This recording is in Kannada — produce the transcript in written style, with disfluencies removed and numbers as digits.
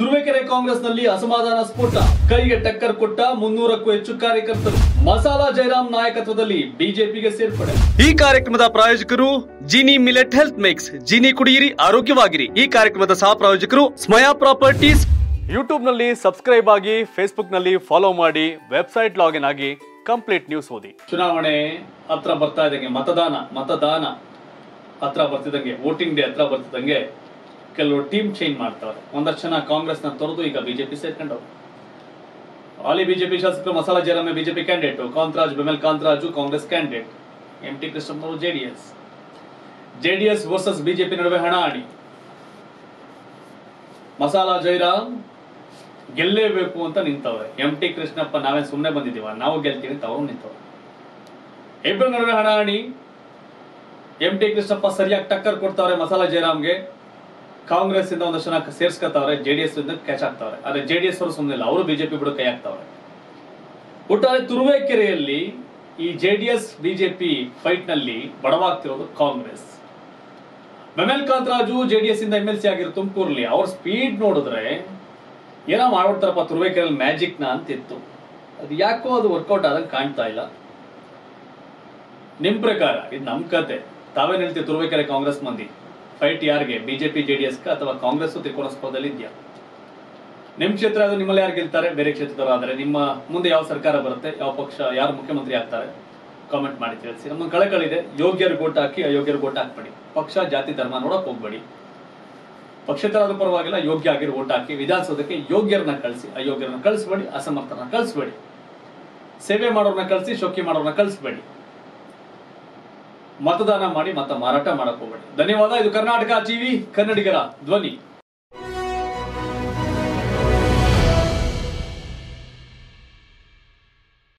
ತುರುವೇಕೆರೆ ಕಾಂಗ್ರೆಸ್ನಲ್ಲಿ ಅಸಮಾಧಾನ ಸ್ಫೋಟ ಕೈಗೆ ಟಕ್ಕರ್ ಕೊಟ್ಟ 300ಕ್ಕೂ ಹೆಚ್ಚು ಕಾರ್ಯಕರ್ತರು ಮಸಾಲಾ ಜೈರಾಮ್ ನಾಯಕತ್ವದಲ್ಲಿ ಬಿಜೆಪಿಗೆ ಸೇರ್ಪಡೆ ಈ ಕಾರ್ಯಕ್ರಮದ ಪ್ರಾಯೋಜಕರು Jeeni millet health mix Jeeni ಕುಡಿಯಿರಿ ಆರೋಗ್ಯವಾಗಿರಿ ಈ ಕಾರ್ಯಕ್ರಮದ ಸಹ ಪ್ರಾಯೋಜಕರು ಸ್ಮಯಾ ಪ್ರಾಪರ್ಟೀಸ್ ಯೂಟ್ಯೂಬ್ ನಲ್ಲಿ ಸಬ್ಸ್ಕ್ರೈಬ್ ಆಗಿ ಫೇಸ್ಬುಕ್ ನಲ್ಲಿ ಫಾಲೋ ಮಾಡಿ ವೆಬ್ಸೈಟ್ ಲಾಗಿನ್ ಆಗಿ ಕಂಪ್ಲೀಟ್ ನ್ಯೂಸ್ ಓದಿ ಚುನಾವಣೆ ಹತ್ರ ಬರ್ತಾ ಇದೆ ಮತದಾನ ಹತ್ರ ಬರ್ತಿದಂಗೆ ವೋಟಿಂಗ್ ಡೇ ಹತ್ರ ಬರ್ತಿದಂಗೆ ಕೆಲವರು ಟೀಮ್ ಚೇಂಜ್ ಮಾಡ್ತಾರೆ ಒಂದಷ್ಟು ಜನ ಕಾಂಗ್ರೆಸ್ನ ತೊರೆದು ಈಗ ಬಿಜೆಪಿ ಸೇರ್ಕೊಂಡರು ಹಾಲಿ ಬಿಜೆಪಿ ಶಾಸಕರು Masala Jayaram BJP candidate Kantharaj BEML Kantharaju Congress candidate M T Krishnappa JDS versus BJP ನಡುವೆ ಹಣಾಹಣಿ ಮಸಾಲಾ ಜಯರಾಮ್ ಗೆಲ್ಲೇಬೇಕು ಅಂತ ನಿಂತವ್ರೆ ಎಂಟಿ ಕೃಷ್ಣಪ್ಪ ನಾವೇ ಸುಮ್ಮನೆ ಬಂದಿದ್ದೀವ ನಾವು ಗೆಲ್ತೀವಿ ತಾವು ನಿಂತವ್ರೆ ಇಬ್ಬರ ನಡುವೆ ಹಣಾಹಣಿ ಎಂಟಿ ಕೃಷ್ಣಪ್ಪ ಸರಿಯಾಗಿ ಟಕ್ಕರ್ ಕೊಡ್ತಾವ್ರೆ ಮಸಾಲಾ ಜಯರಾಮ್ಗೆ ಕಾಂಗ್ರೆಸ್ ಇಂದ ಒಂದಷ್ಟು ಜನ ಸೇರ್ಸ್ಕೊತಾವ್ರೆ ಜೆಡಿಎಸ್ ಇಂದ ಕ್ಯಾಚ್ ಆಗ್ತಾವ್ರೆ ಆದ್ರೆ ಜೆಡಿಎಸ್ ಅವರು ಸುಮ್ಮನೆ ಇಲ್ಲ ಅವರು ಬಿಜೆಪಿ ಬಿಡು ಕೈ ಹಾಕ್ತಾವ್ರೆ ಒಟ್ಟಾರೆ ತುರುವೇಕೆರೆಯಲ್ಲಿ ಈ ಜೆಡಿಎಸ್ ಬಿಜೆಪಿ ಫೈಟ್ ನಲ್ಲಿ ಬಡವಾಗ್ತಿರೋದು ಕಾಂಗ್ರೆಸ್ ಬೆಮೆಲ್ ಕಾಂತರಾಜು ಜೆಡಿಎಸ್ ಇಂದ ಎಂಎಲ್ಸಿ ಆಗಿರೋ ತುಮಕೂರಲ್ಲಿ ಅವ್ರ ಸ್ಪೀಡ್ ನೋಡಿದ್ರೆ ಏನೋ ಮಾಡ್ಬಿಡ್ತಾರಪ್ಪ ತುರುವೇಕೆರೆಯಲ್ಲಿ ಮ್ಯಾಜಿಕ್ ನ ಅಂತ ಇತ್ತು ಅದು ಯಾಕೋ ಅದು ವರ್ಕೌಟ್ ಆದಂಗೆ ಕಾಣ್ತಾ ಇಲ್ಲ ನಿಮ್ ಪ್ರಕಾರ ಇದು ನಮ್ ಕತೆ ತಾವೇನ್ ಹೇಳ್ತೀವಿ ತುರುವೇಕೆರೆ ಕಾಂಗ್ರೆಸ್ ಮಂದಿ ಫೈಟ್ ಯಾರಿಗೆ ಬಿಜೆಪಿ ಜೆಡಿಎಸ್ ಅಥವಾ ಕಾಂಗ್ರೆಸ್ ತ್ರಿಕೋನ ಸ್ಪರ್ಧೆಯಲ್ಲಿ ಇದೆಯಾ ನಿಮ್ಮ ಕ್ಷೇತ್ರ ಅದು ನಿಮ್ಮಲ್ಲಿ ಯಾರು ಗೆಲ್ತಾರೆ ಬೇರೆ ಕ್ಷೇತ್ರದವರಾದರೆ ನಿಮ್ಮ ಮುಂದೆ ಯಾವ ಸರ್ಕಾರ ಬರುತ್ತೆ ಯಾವ ಪಕ್ಷ ಯಾರು ಮುಖ್ಯಮಂತ್ರಿ ಆಗ್ತಾರೆ ಕಾಮೆಂಟ್ ಮಾಡಿ ತಿಳಿಸಿ ನಮ್ಮ ಕಳಕಳಿದೆ ಯೋಗ್ಯರು ಓಟ್ ಹಾಕಿ ಅಯೋಗ್ಯರು ಓಟ್ ಹಾಕ್ಬೇಡಿ ಪಕ್ಷ ಜಾತಿ ಧರ್ಮ ನೋಡಕ್ ಹೋಗ್ಬೇಡಿ ಪಕ್ಷೇತರರ ಪರವಾಗಿಲ್ಲ ಯೋಗ್ಯ ಆಗಿರೋ ಓಟ್ ಹಾಕಿ ವಿಧಾನಸೌಧಕ್ಕೆ ಯೋಗ್ಯರನ್ನ ಕಳಿಸಿ ಅಯೋಗ್ಯರನ್ನ ಕಳಿಸ್ಬೇಡಿ ಅಸಮರ್ಥರನ್ನ ಕಳಿಸ್ಬೇಡಿ ಸೇವೆ ಮಾಡೋರನ್ನ ಕಳಿಸಿ ಶೋಕಿ ಮಾಡೋರನ್ನ ಕಳಿಸ್ಬೇಡಿ मतदान मत माराट मोबे धन्यवाद कर्नाटक टीवी कन्नडिगर ध्वनि।